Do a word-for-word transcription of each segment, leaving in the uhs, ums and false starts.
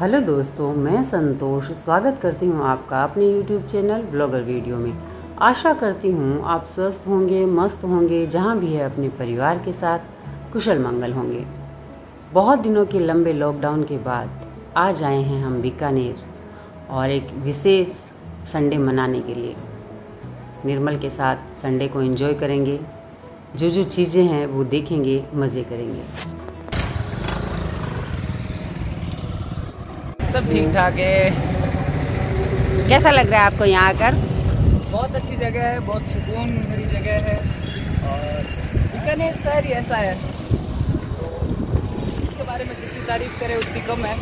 Hello दोस्तों, मैं संतोष स्वागत करती हूं आपका अपने यूट्यूब चैनल ब्लॉगर वीडियो में। आशा करती हूं आप स्वस्थ होंगे, मस्त होंगे, जहां भी है अपने परिवार के साथ कुशल मंगल होंगे। बहुत दिनों के लंबे लॉकडाउन के बाद आज आए हैं हम बीकानेर और एक विशेष संडे मनाने के लिए। निर्मल के साथ संडे को एंजॉय करेंगे, जो जो चीज़ें हैं वो देखेंगे, मज़े करेंगे। सब ठीक ठाक है। कैसा लग रहा है आपको यहाँ आकर? बहुत अच्छी जगह है, बहुत सुकून भरी जगह है और बीकानेर शहर ही ऐसा है तो इसके बारे में जितनी तारीफ करें उतनी कम है।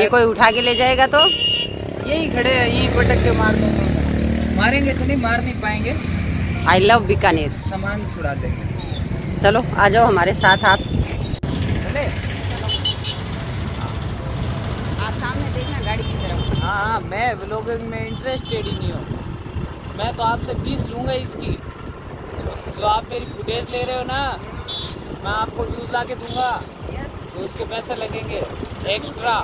ये कोई उठा के ले जाएगा तो यही खड़े हैं, यही पटक के मार देंगे। मारेंगे तो नहीं, मार नहीं पाएंगे। I love Bikaner. सामान छुड़ा देंगे। चलो आ जाओ हमारे साथ आप। हाँ, मैं व्लॉगिंग में इंटरेस्टेड ही नहीं हूँ। मैं तो आपसे फीस लूँगा इसकी। जो आप मेरी फुटेज ले रहे हो ना, मैं आपको व्यूज ला के दूँगा तो उसके पैसे लगेंगे एक्स्ट्रा।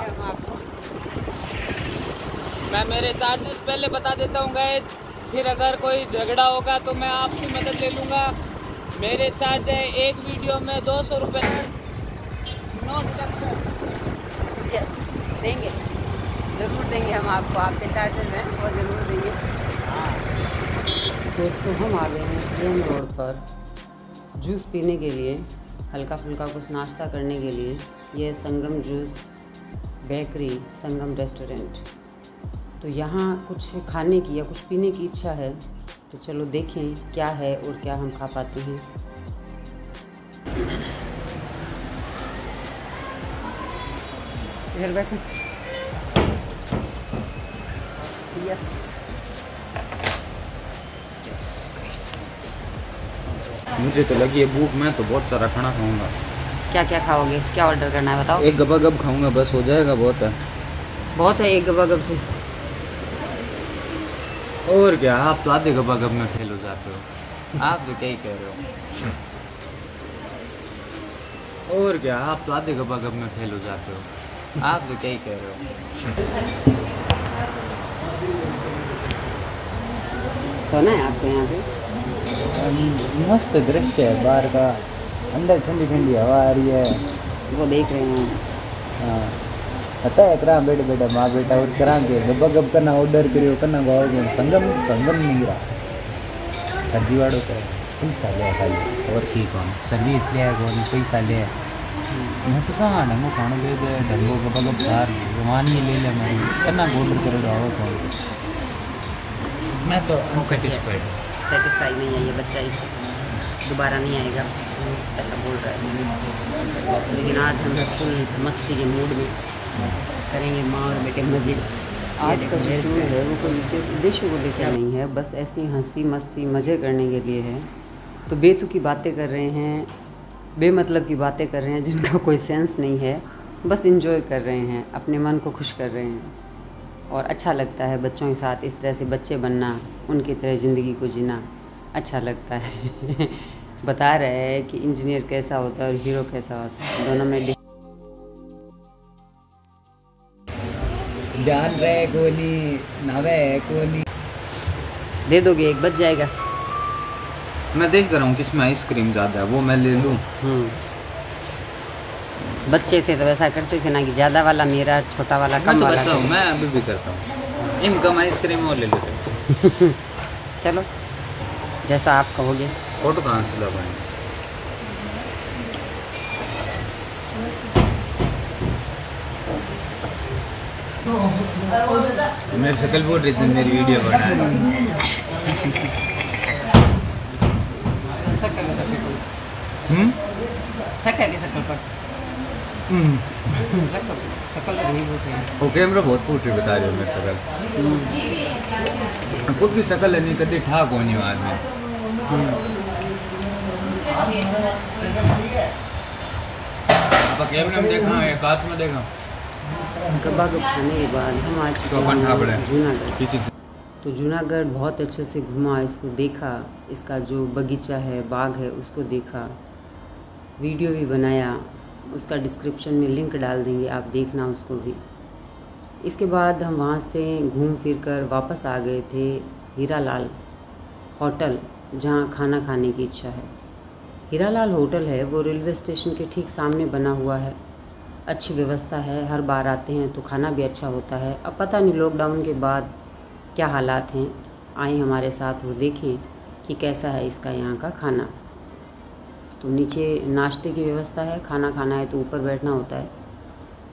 मैं मेरे चार्जेस पहले बता देता हूँ गाइस, फिर अगर कोई झगड़ा होगा तो मैं आपकी मदद ले लूँगा। मेरे चार्ज है एक वीडियो में दो सौ रुपये नो प्रोडक्शन। यस, देंगे, ज़रूर देंगे हम आपको। आपके चार्जेस हैं और ज़रूर देंगे। दोस्तों, हम आ गए हैं प्लेन रोड पर जूस पीने के लिए, हल्का फुल्का कुछ नाश्ता करने के लिए। यह Sangam juice bakery, Sangam restaurant. तो यहाँ कुछ खाने की या कुछ पीने की इच्छा है, तो चलो देखें क्या है और क्या हम खा पाते हैं। इधर बैठे। यस यस, मुझे तो लगी है भूख। मैं तो बहुत सारा खाना खाऊंगा। क्या क्या खाओगे? क्या ऑर्डर करना है बताओ। एक गबा गब खाऊंगा बस, हो जाएगा। बहुत है, बहुत है एक गबा गब से। और क्या, आप तो आधे गबा गब में फेल हो जाते हो। आप तो क्या ही कह रहे हो। और क्या, आप तो आधे गबा गब में फेल हो जाते हो। आप तो क्या ही कह रहे हो। सोना है आपको यहाँ पे? मस्त दृश्य है बाहर का, अंदर ठंडी ठंडी हवा आ रही है। वो देख रहे हैं। हाँ, पता है करा बेटे बेटा माँ बेटा और करा के गब्बा गब करना ऑर्डर करियो करना गाओगे। संगम संगम मिला खजीवाड़ो का पैसा लिया खाली। और ठीक कौन सर्विस लिया, कौन पैसा लिया। मैं तो सहा ढंगो खाना दे दे, ढंगो गब्बा गब बाहर मान ही ले ले। मैं करना ऑर्डर करो आओ कौन। मैं तो सेटिस्फाइड सेटिस्फाइड नहीं है ये बच्चा, इसे दोबारा नहीं आएगा ऐसा बोल रहा है। लेकिन आज हम फुल मस्ती के मूड में करेंगे माँ और बेटे मजे। आज का जो है वो कोई विशेष उद्देश्य को लेकर नहीं है, बस ऐसी हंसी मस्ती मज़े करने के लिए है। तो बेतुकी बातें कर रहे हैं, बेमतलब की बातें कर रहे हैं जिनका कोई सेंस नहीं है। बस इंजॉय कर रहे हैं, अपने मन को खुश कर रहे हैं और अच्छा लगता है बच्चों के साथ। इस तरह से बच्चे बनना, उनकी तरह ज़िंदगी को जीना अच्छा लगता है। बता रहे हैं कि इंजीनियर कैसा होता है और हीरो कैसा होता है, दोनों में ध्यान रहे। गोली नावे है, गोली दे दोगे एक बच जाएगा। मैं देख रहा हूँ किसमें आइसक्रीम ज़्यादा है, वो मैं ले लूँ। बच्चे थे तो वैसा करते थे ना कि ज़्यादा वाला मेरा, छोटा वाला कम वाला। तो मैं अभी भी करता हूँ, इन कम आइसक्रीम और ले लेते हैं। चलो जैसा आप कहोगे। फोटो कहाँ से लगाएं? मेरी शक्ल बोल रही थी मेरी वीडियो बनाने। शक्ल की शक्ल पर वो कैमरा बहुत पूछे बता रहे हो मेरी शकल। खुद की शकल है नहीं, कभी ठाक होनी आदमी। आप कैमरे में देखना है, कांच में देखना। कबाब खाने के बाद हम आज जूनागढ़, तो जूनागढ़ बहुत अच्छे से घुमा, इसको देखा, इसका जो बगीचा है, बाग है, उसको देखा, वीडियो भी बनाया। उसका डिस्क्रिप्शन में लिंक डाल देंगे, आप देखना उसको भी। इसके बाद हम वहाँ से घूम फिर कर वापस आ गए थे हीरा लाल होटल, जहाँ खाना खाने की इच्छा है। हीरा लाल होटल है वो रेलवे स्टेशन के ठीक सामने बना हुआ है, अच्छी व्यवस्था है, हर बार आते हैं तो खाना भी अच्छा होता है। अब पता नहीं लॉकडाउन के बाद क्या हालात हैं, आए हमारे साथ वो देखें कि कैसा है इसका यहाँ का खाना। तो नीचे नाश्ते की व्यवस्था है, खाना खाना है तो ऊपर बैठना होता है,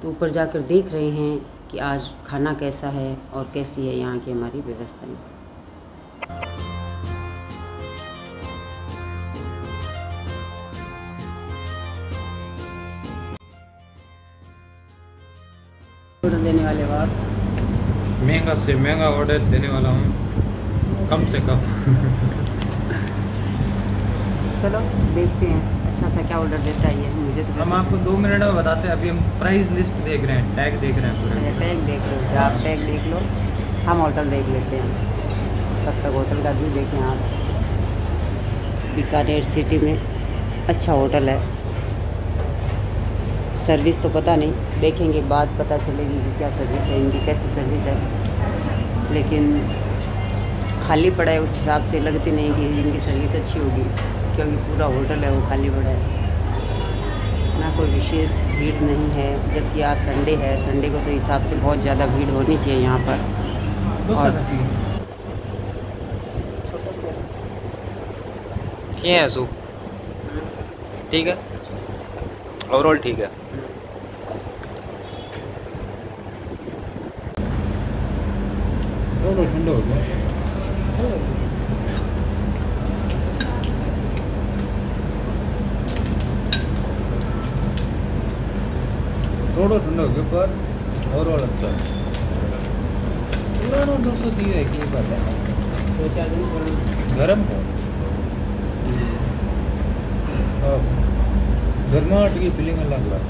तो ऊपर जाकर देख रहे हैं कि आज खाना कैसा है और कैसी है यहाँ की हमारी व्यवस्थाएं। ऑर्डर देने वाले बात महंगा से महंगा ऑर्डर देने वाला हूँ, कम से कम। चलो देखते हैं अच्छा सा क्या ऑर्डर देता है ये, मुझे तो हम आपको दो मिनट में बताते हैं। अभी हम प्राइस लिस्ट देख रहे हैं, टैग देख रहे हैं पूरे। टैग देख लो, आप टैग देख लो, हम होटल देख लेते हैं। तब तक होटल का व्यू देखें आप। बीकानेर सिटी में अच्छा होटल है, सर्विस तो पता नहीं, देखेंगे बाद पता चलेगी कि क्या सर्विस है इनकी, कैसी सर्विस है। लेकिन खाली पड़ा है उस हिसाब से लगती नहीं कि इनकी सर्विस अच्छी होगी, क्योंकि पूरा होटल है वो खाली पड़ा है, ना कोई विशेष भीड़ नहीं है। जबकि आज संडे है, संडे को तो हिसाब से बहुत ज़्यादा भीड़ होनी चाहिए यहाँ पर। और क्या है सो ठीक है, ओवरऑल ठीक है। ठंडा हो गया, थोड़ा ठंडा हो गया, पर ओवरऑल अच्छा है। दो सौ दिए है कि पता है, दो चार दिन गर्म है, गर्माहट की फीलिंग अलग रहा,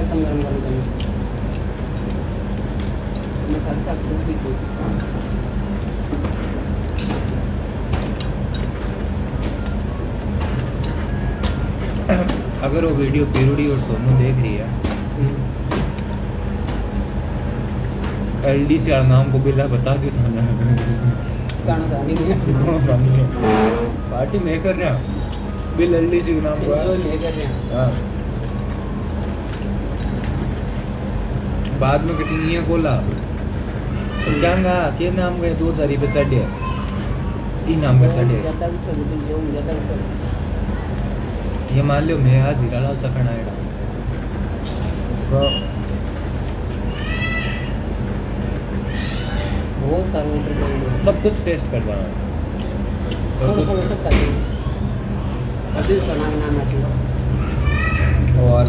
एकदम गर्म गर्म। अगर वो वीडियो पेरूडी और सोनू देख रही है, एल डी सी आर नाम को बिल्ला बता दो थाना पार्टी मेकर ने बिल एल डी सी के नाम को। बाद में कितनी है गोला तो क्या के नाम गए दो सारी पे चढ़े ई नाम पे चढ़े ये मान लो मैं आज हीरा लाल चखना है वो सारे सब कुछ टेस्ट कर रहा है। और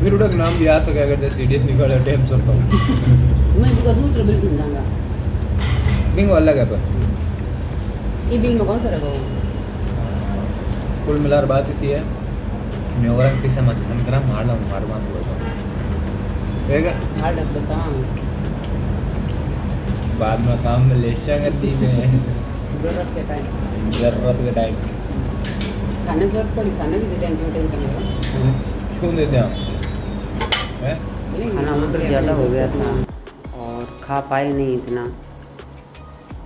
फिर उड़ा नाम भी आ सके अगर जैसे सीडीएस निकल जाए टाइम सब पर। मैं इसका दूसरा बिल मिल जाऊँगा, बिंग अलग है पर ये बिल में कौन सा रखा होगा। कुल मिलाकर बात इतनी है, मैं और किसी से मत मन करा मार लाऊँ, मार बांध लूँगा ठीक है, मार डक बचा। बाद में काम में लेशा करती है, ज़रूरत के टाइम ज़रूरत के टाइम खाने ज़रूरत पड़ी, खाने भी देते हैं, क्यों टेंशन क्यों देते हैं। खाना उधर ज़्यादा हो गया था और खा पाए नहीं इतना,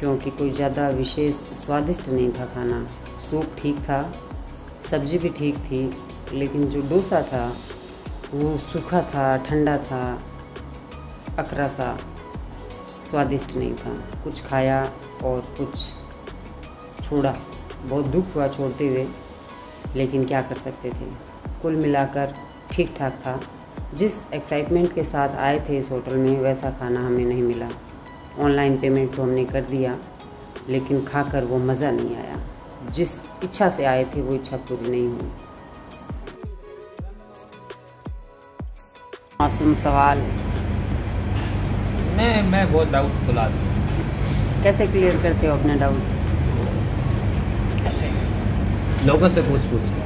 क्योंकि कोई ज़्यादा विशेष स्वादिष्ट नहीं था खाना। सूप ठीक था, सब्जी भी ठीक थी, लेकिन जो डोसा था वो सूखा था, ठंडा था, अकरा सा, स्वादिष्ट नहीं था। कुछ खाया और कुछ छोड़ा, बहुत दुख हुआ छोड़ते हुए, लेकिन क्या कर सकते थे। कुल मिलाकर ठीक ठाक था, जिस एक्साइटमेंट के साथ आए थे इस होटल में वैसा खाना हमें नहीं मिला। ऑनलाइन पेमेंट तो हमने कर दिया, लेकिन खाकर वो मज़ा नहीं आया, जिस इच्छा से आए थे वो इच्छा पूरी नहीं हुई। मासूम सवाल, मैं मैं बहुत डाउट खुला कैसे क्लियर करते हो अपना डाउट? ऐसे लोगों से पूछ पूछ के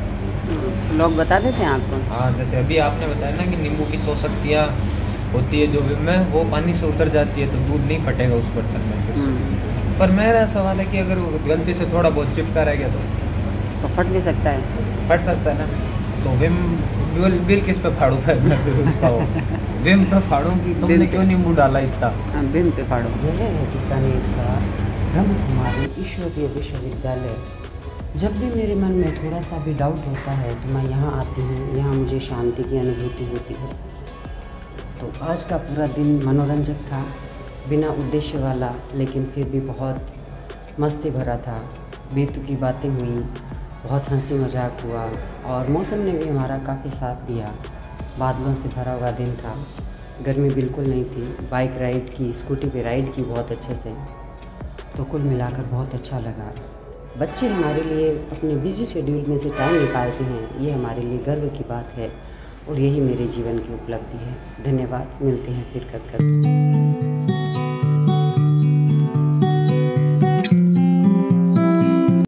लोग बता देते हैं आपको। हाँ, जैसे अभी आपने बताया ना कि नींबू की सौ शक्तियाँ होती है जो भी में वो पानी से उतर जाती है तो दूध नहीं फटेगा उस बर्तन में। पर मेरा सवाल है कि अगर गलती से थोड़ा बहुत चिपका रह गया तो, तो फट भी सकता है, फट सकता है ना। तो विम विल, विल किस पे फाड़ू है उसका वो विम पे फाड़ूंगी। तुमने क्यों नींबू डाला इतना? हाँ विम पे फाड़ू। कितना नहीं था। ब्रह्म कुमारी ईश्वरीय विश्वविद्यालय। जब भी मेरे मन में थोड़ा सा भी डाउट होता है तो मैं यहाँ आती हूँ, यहाँ मुझे शांति की अनुभूति होती है। तो आज का पूरा दिन मनोरंजक था, बिना उद्देश्य वाला, लेकिन फिर भी बहुत मस्ती भरा था। बेतुकी बातें हुई, बहुत हंसी मजाक हुआ और मौसम ने भी हमारा काफ़ी साथ दिया। बादलों से भरा हुआ दिन था, गर्मी बिल्कुल नहीं थी। बाइक राइड की, स्कूटी पे राइड की बहुत अच्छे से। तो कुल मिलाकर बहुत अच्छा लगा। बच्चे हमारे लिए अपने बिजी शेड्यूल में से टाइम निकालते हैं, ये हमारे लिए गर्व की बात है और यही मेरे जीवन की उपलब्धि है। धन्यवाद, मिलते हैं फिर। कब कब